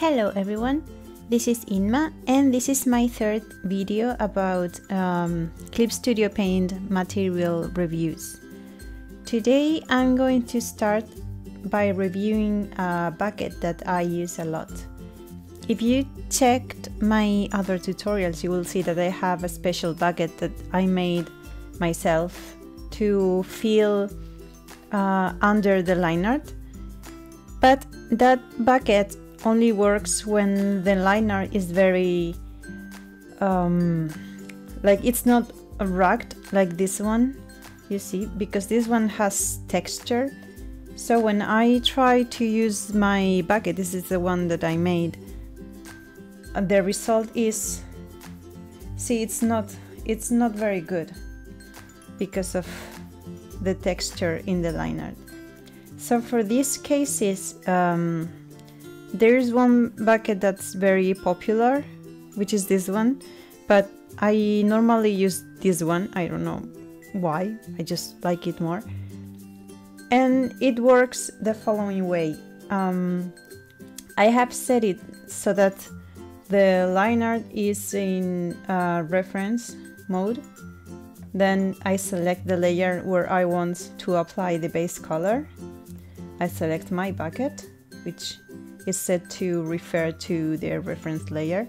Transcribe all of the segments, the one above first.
Hello everyone, this is Inma and this is my third video about Clip Studio Paint material reviews. Today I'm going to start by reviewing a bucket that I use a lot. If you checked my other tutorials, you will see that I have a special bucket that I made myself to fill under the line art, but that bucket only works when the line art is very like it's not rugged like this one, you see, because this one has texture. So when I try to use my bucket, this is the one that I made, the result is, see, it's not very good because of the texture in the line art. So for these cases, there's one bucket that's very popular, which is this one, but I normally use this one. I don't know why, I just like it more. And it works the following way. I have set it so that the line art is in reference mode. Then I select the layer where I want to apply the base color. I select my bucket, which is set to refer to the reference layer.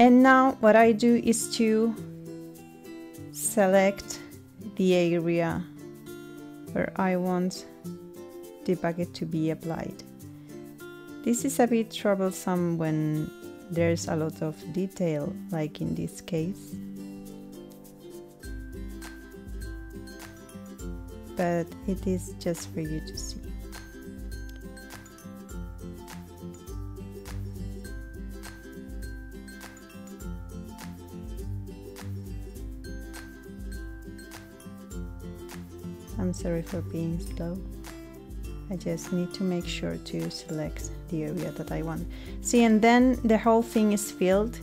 And now what I do is to select the area where I want the bucket to be applied. This is a bit troublesome when there's a lot of detail, like in this case. But it is just for you to see. I'm sorry for being slow. I just need to make sure to select the area that I want. See, and then the whole thing is filled,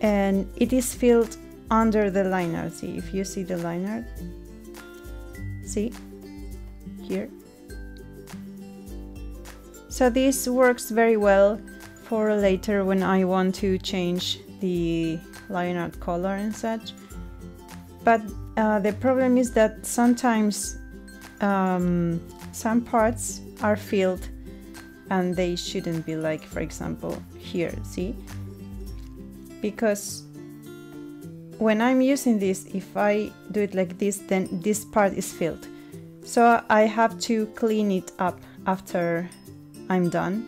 and it is filled under the line art. See, if you see the line art, see here. So this works very well for later when I want to change the line art color and such. But the problem is that sometimes some parts are filled and they shouldn't be, like for example here, see? Because when I'm using this, if I do it like this, then this part is filled. So I have to clean it up after I'm done.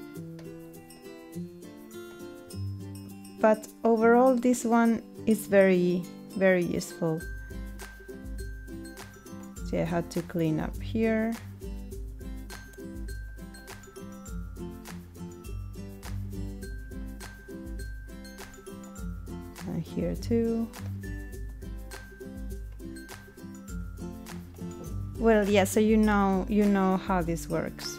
But overall this one is very, very useful. See, I had to clean up here. And here too. Well, yeah, so you know how this works.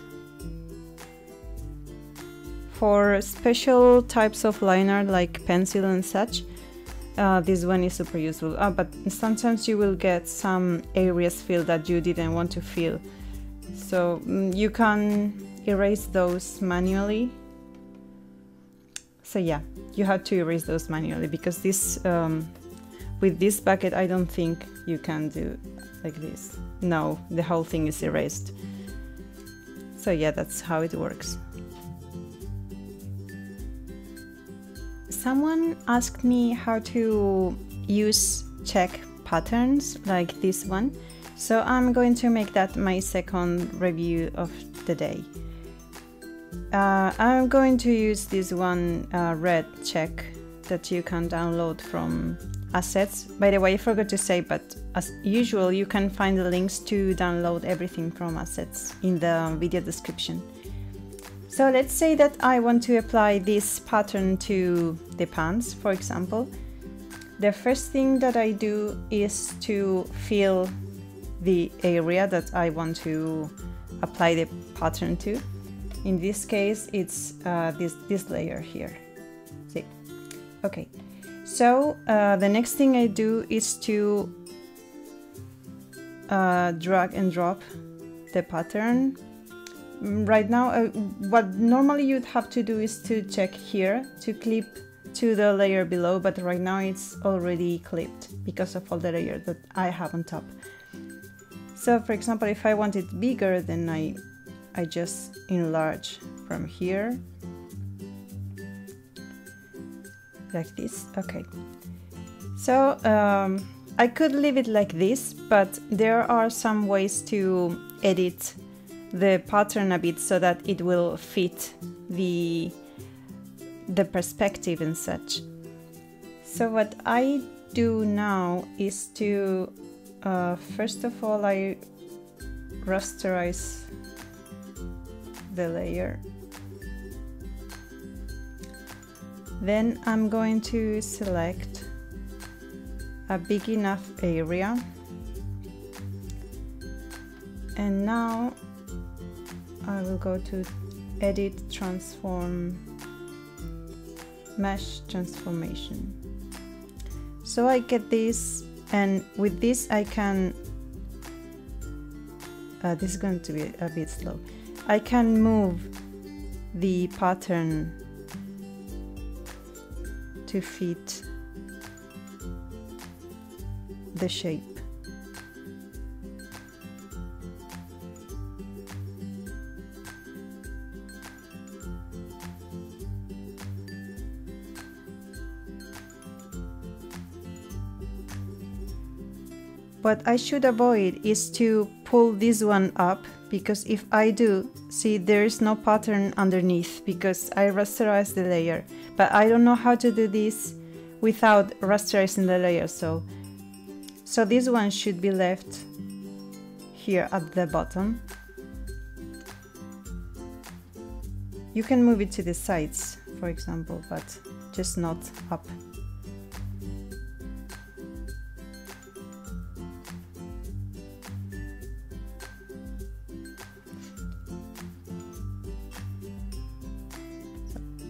For special types of line art like pencil and such, this one is super useful, but sometimes you will get some areas filled that you didn't want to fill. So you can erase those manually. So yeah, you have to erase those manually because this, with this bucket, I don't think you can do like this. No, the whole thing is erased. So yeah, that's how it works. Someone asked me how to use check patterns like this one, so I'm going to make that my second review of the day. I'm going to use this one red check that you can download from Assets. By the way, I forgot to say, but as usual you can find the links to download everything from Assets in the video description. So let's say that I want to apply this pattern to the pants, for example. The first thing that I do is to fill the area that I want to apply the pattern to. In this case, it's this layer here. See? Okay. So the next thing I do is to drag and drop the pattern Right now, what normally you'd have to do is to check here to clip to the layer below, but right now it's already clipped because of all the layers that I have on top. So for example, if I want it bigger, then I just enlarge from here, like this. Okay, so I could leave it like this, but there are some ways to edit the pattern a bit so that it will fit the perspective and such. So what I do now is to first of all I rasterize the layer, then I'm going to select a big enough area, and now I will go to Edit, Transform, Mesh Transformation. So I get this, and with this I can, this is going to be a bit slow, I can move the pattern to fit the shape. What I should avoid is to pull this one up, because if I do, see, there is no pattern underneath because I rasterized the layer, but I don't know how to do this without rasterizing the layer, so this one should be left here at the bottom. You can move it to the sides, for example, but just not up.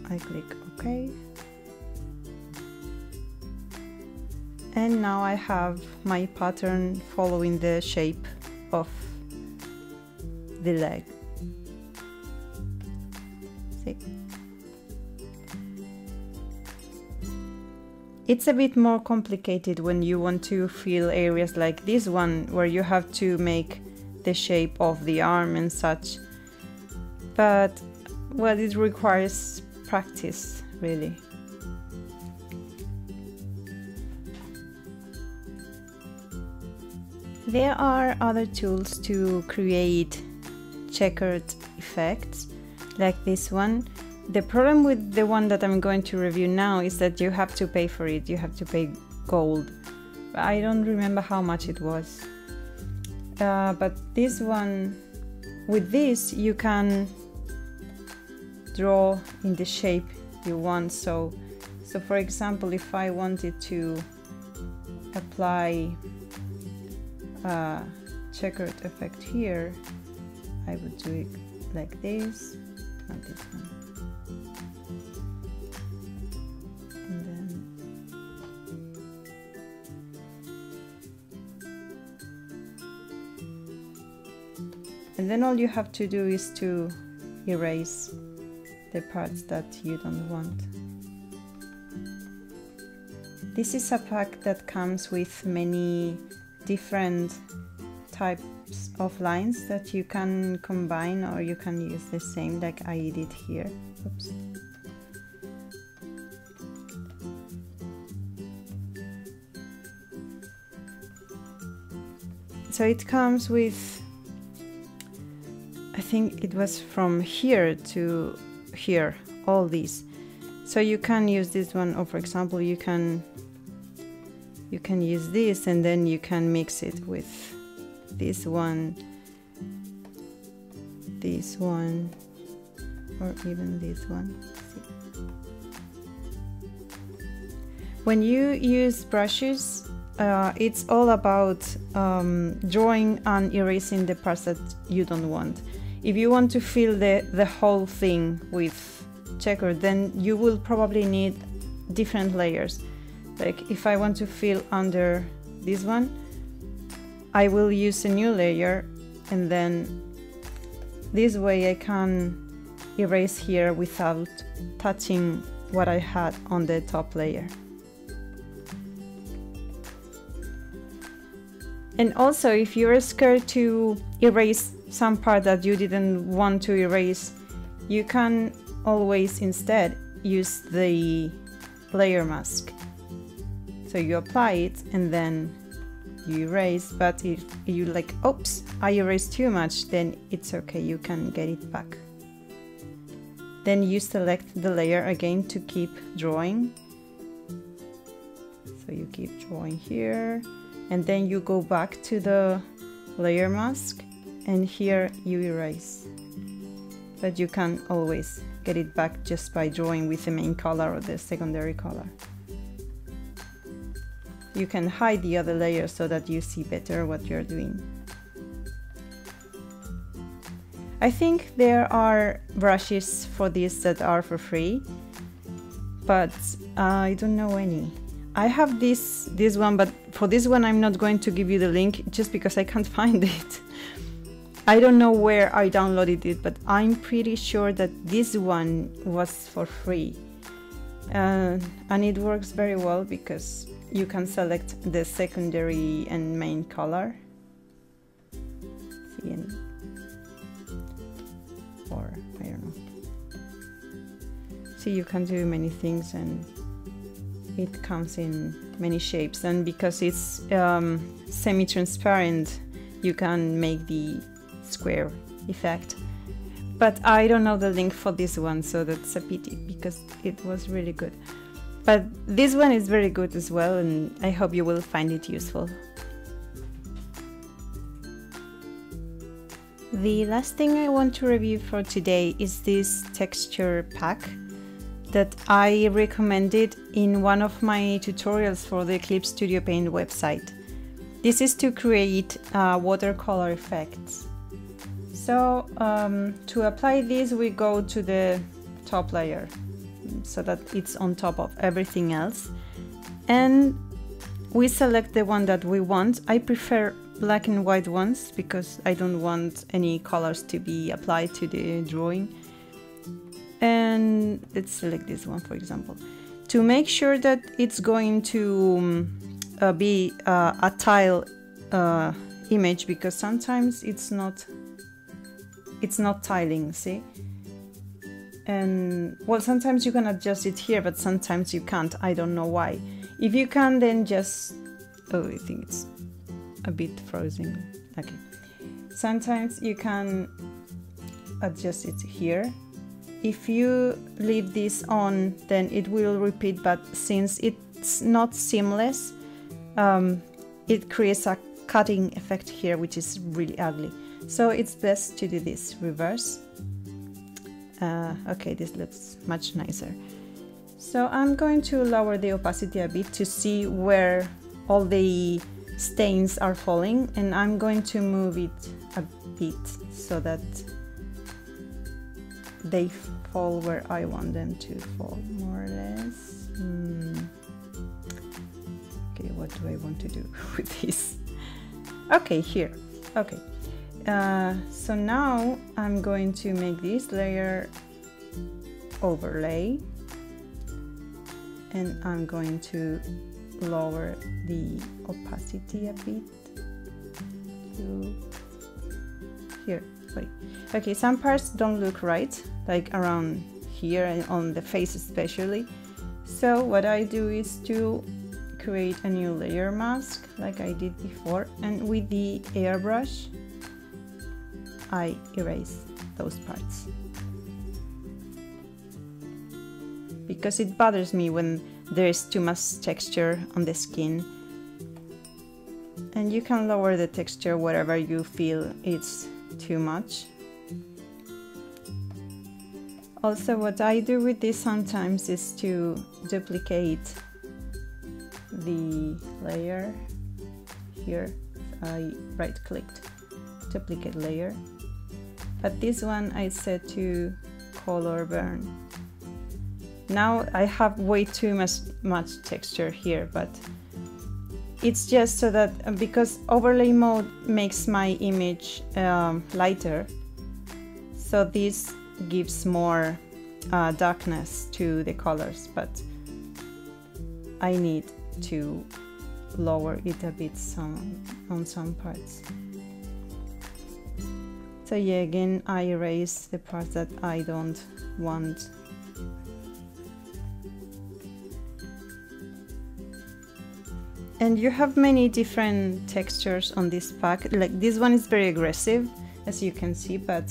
I click OK, and now I have my pattern following the shape of the leg. See? It's a bit more complicated when you want to fill areas like this one, where you have to make the shape of the arm and such, but well, it requires practice, really. There are other tools to create checkered effects like this one. The problem with the one that I'm going to review now is that you have to pay for it. You have to pay gold. I don't remember how much it was, but this one, with this you can draw in the shape you want. So for example, if I wanted to apply a checkered effect here, I would do it like this, not this one, and then all you have to do is to erase the parts that you don't want. This is a pack that comes with many different types of lines that you can combine, or you can use the same like I did here. Oops. So it comes with, I think it was from here to here, all these, so you can use this one, or for example you can use this, and then you can mix it with this one, this one, or even this one. When you use brushes, it's all about drawing and erasing the parts that you don't want. If you want to fill the whole thing with checker, then you will probably need different layers. Like if I want to fill under this one, I will use a new layer and then This way I can erase here without touching what I had on the top layer. And also, if you're scared to erase some part that you didn't want to erase, you can always instead use the layer mask. So you apply it and then you erase, but if you like, oops, I erased too much, then it's okay, you can get it back. Then you select the layer again to keep drawing. So you keep drawing here, and then you go back to the layer mask, and here you erase. But you can always get it back just by drawing with the main color or the secondary color. You can hide the other layer so that you see better what you're doing. I think there are brushes for this that are for free, but I don't know any. I have this one, but for this one I'm not going to give you the link just because I can't find it. I don't know where I downloaded it, but I'm pretty sure that this one was for free. And it works very well because you can select the secondary and main color. See, or I don't know. See, you can do many things and it comes in many shapes, and because it's semi-transparent you can make the square effect. But I don't know the link for this one, so that's a pity because it was really good. But this one is very good as well, and I hope you will find it useful. The last thing I want to review for today is this texture pack that I recommended in one of my tutorials for the Clip Studio Paint website. This is to create watercolor effects. So to apply this, we go to the top layer so that it's on top of everything else, and we select the one that we want. I prefer black and white ones because I don't want any colors to be applied to the drawing. And let's select this one, for example. To make sure that it's going to be a tile image, because sometimes it's not tiling, see? And well, sometimes you can adjust it here, but sometimes you can't. I don't know why. If you can, then just, oh, I think it's a bit frozen. Okay. Sometimes you can adjust it here. If you leave this on, then it will repeat, but since it's not seamless, it creates a cutting effect here, which is really ugly. So it's best to do this reverse. Okay, this looks much nicer. So I'm going to lower the opacity a bit to see where all the stains are falling, and I'm going to move it a bit so that they fall where I want them to fall, more or less. Okay, what do I want to do with this? Okay, here. Okay. So now I'm going to make this layer overlay, and I'm going to lower the opacity a bit to here. Wait. Okay, some parts don't look right, like around here and on the face especially. So what I do is to create a new layer mask like I did before, and with the airbrush I erase those parts, because it bothers me when there is too much texture on the skin. And you can lower the texture wherever you feel it's too much. Also, what I do with this sometimes is to duplicate the layer here. I right-clicked, duplicate layer. But this one I set to color burn. Now I have way too much texture here, but it's just so that because overlay mode makes my image lighter, So this gives more darkness to the colors, but I need to lower it a bit on some parts. So yeah, again, I erase the parts that I don't want. And you have many different textures on this pack. Like this one is very aggressive, as you can see, but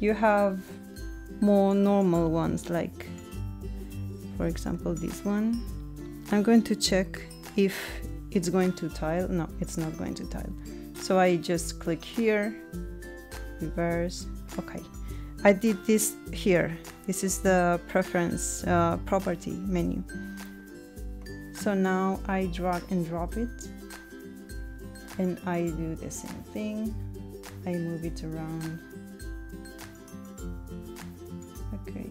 you have more normal ones, like for example this one. I'm going to check if it's going to tile. No, it's not going to tile. So I just click here, reverse. Okay, I did this here. This is the preference property menu. So now I drag and drop it, and I do the same thing. I move it around. Okay,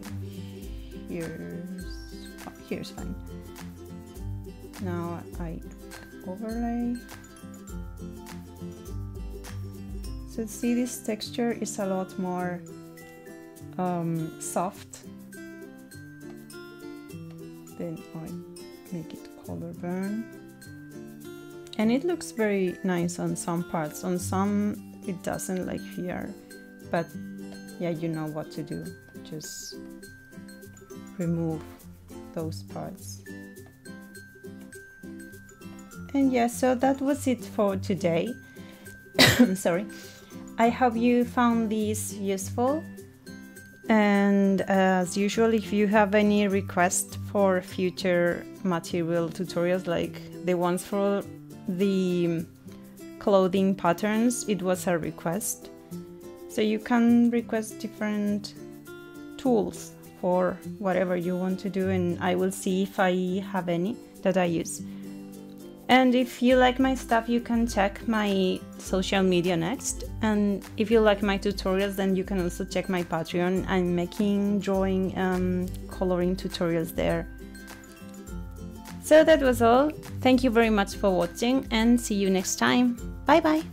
here's fine. Now I overlay. So see, this texture is a lot more soft. Then I make it color burn, and it looks very nice on some parts. On some it doesn't, like here, but yeah, you know what to do. Just remove those parts. And yeah, so that was it for today. Sorry. I hope you found this useful, and as usual, if you have any requests for future material tutorials, like the ones for the clothing patterns, it was a request. So you can request different tools for whatever you want to do, and I will see if I have any that I use. And if you like my stuff, you can check my social media next. And if you like my tutorials, then you can also check my Patreon. I'm making drawing, coloring tutorials there. So that was all. Thank you very much for watching, and see you next time. Bye bye.